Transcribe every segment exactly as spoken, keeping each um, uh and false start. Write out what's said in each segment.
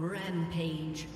Rampage.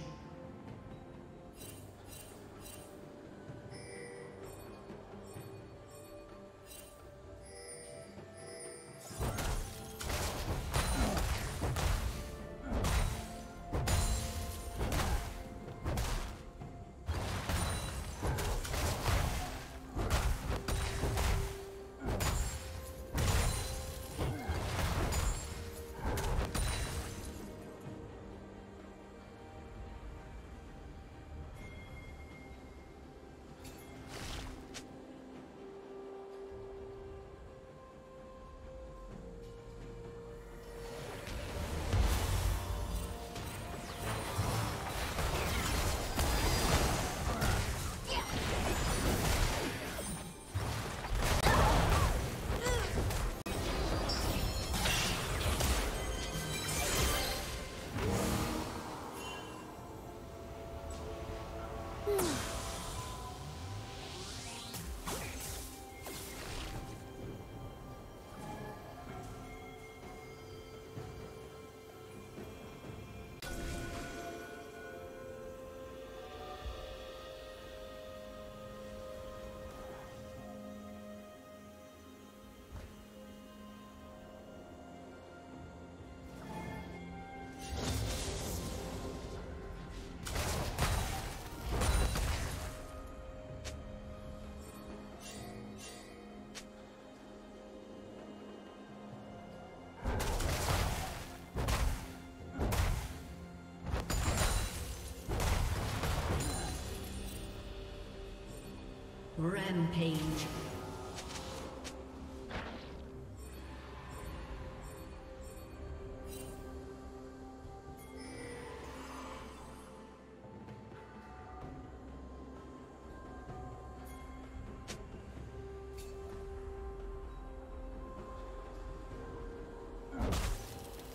Rampage.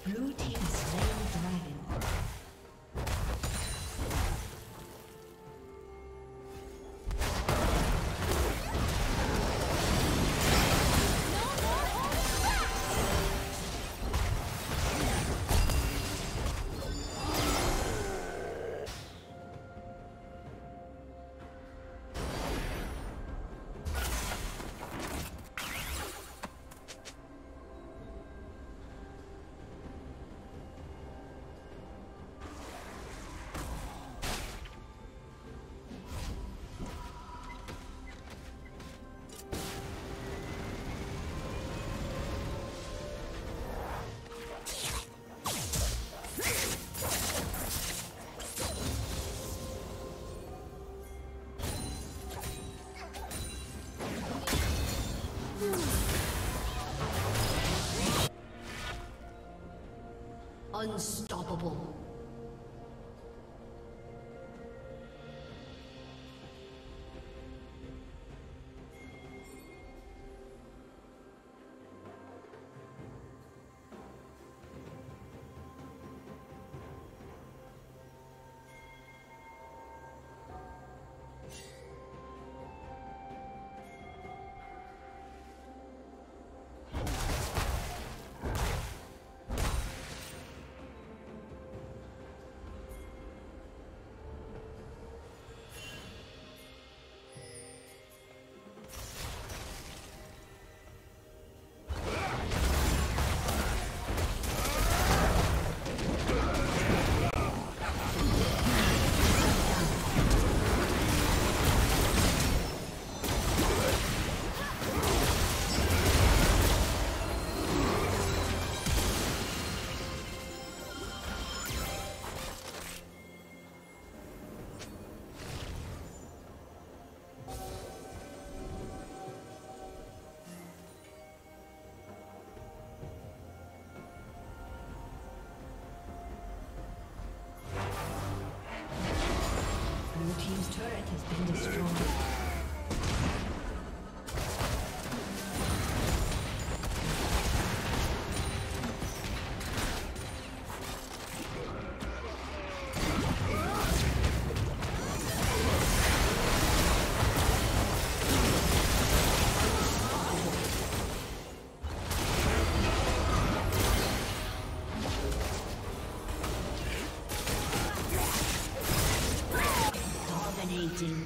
Blue team slain dragon. Unstoppable. dominating.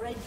Red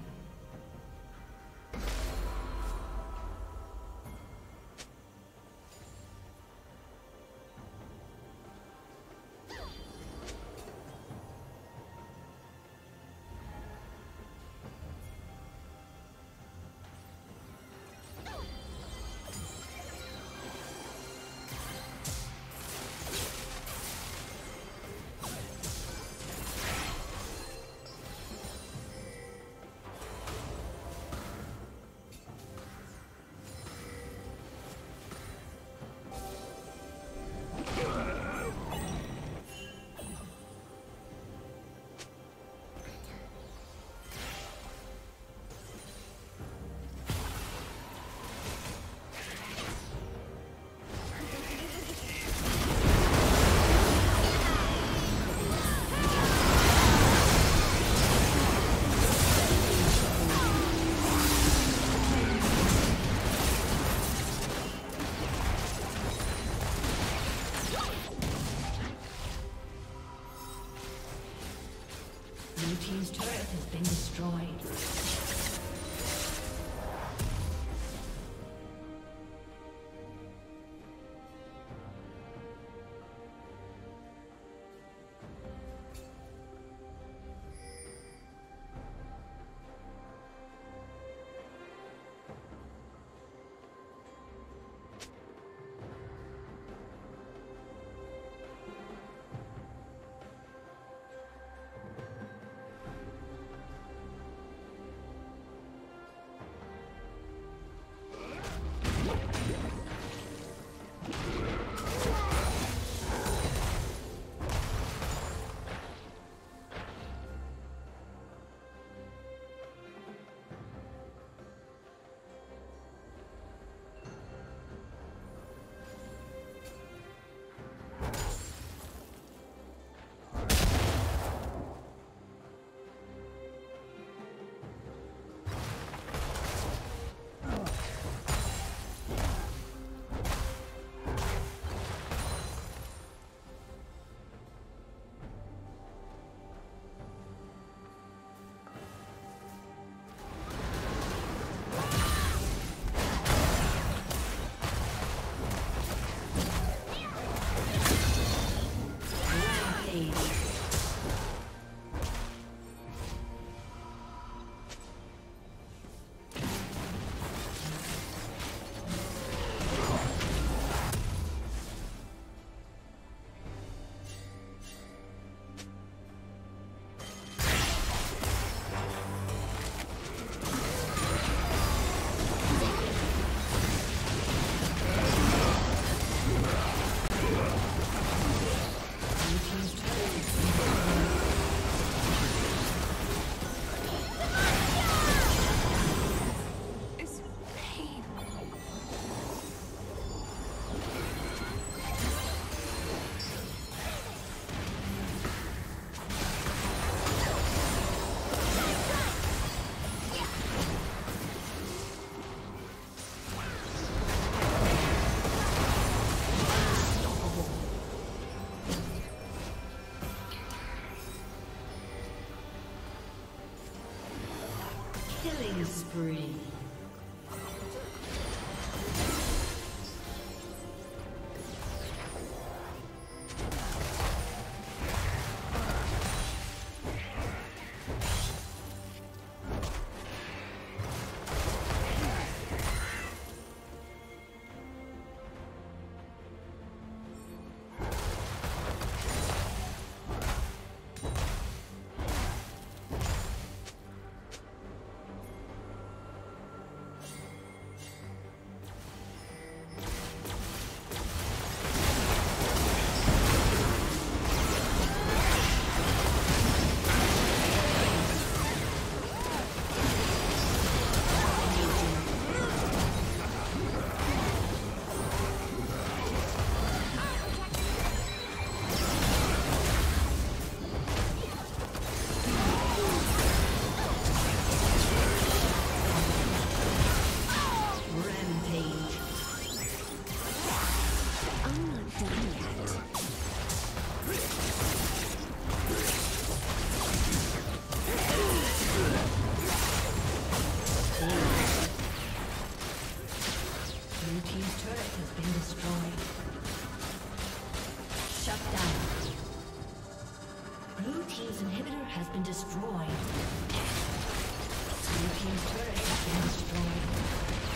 Killing spree. Destroyed. Your team's turret has been destroyed.